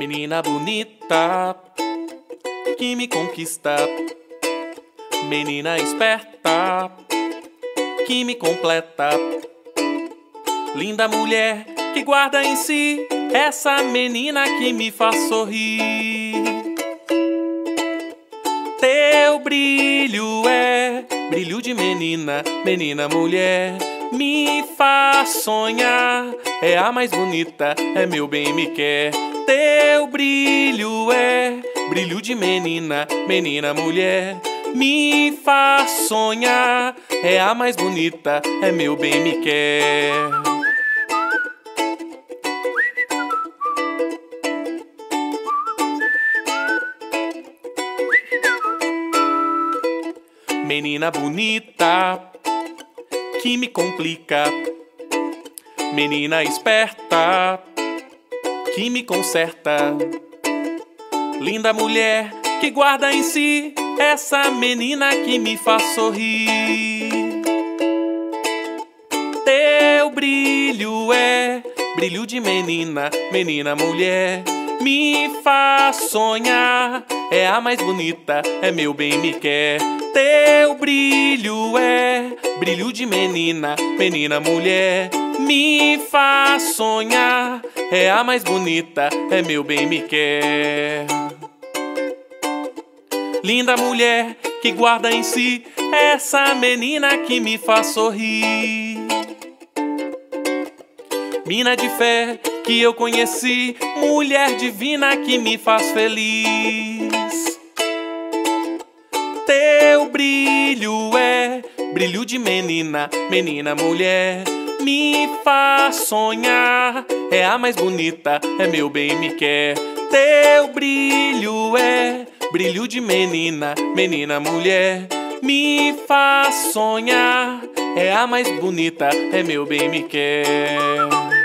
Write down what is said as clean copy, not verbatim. Menina bonita que me conquista, menina esperta que me completa, linda mulher que guarda em si essa menina que me faz sorrir. Teu brilho é brilho de menina, menina mulher, me faz sonhar, é a mais bonita, é meu bem, me quer. Teu brilho é brilho de menina, menina mulher, me faz sonhar, é a mais bonita, é meu bem, me quer. Menina bonita que me complica, menina esperta que me conserta, linda mulher que guarda em si essa menina que me faz sorrir. Teu brilho é brilho de menina, menina mulher, me faz sonhar, é a mais bonita, é meu bem, me quer. Teu brilho é brilho de menina, menina mulher, me faz sonhar, é a mais bonita, é meu bem, me quer. Linda mulher que guarda em si essa menina que me faz sorrir, mina de fé que eu conheci, mulher divina que me faz feliz. Teu brilho é brilho de menina, menina mulher, me faz sonhar, é a mais bonita, é meu bem, me quer. Teu brilho é brilho de menina, menina mulher, me faz sonhar, é a mais bonita, é meu bem, me quer.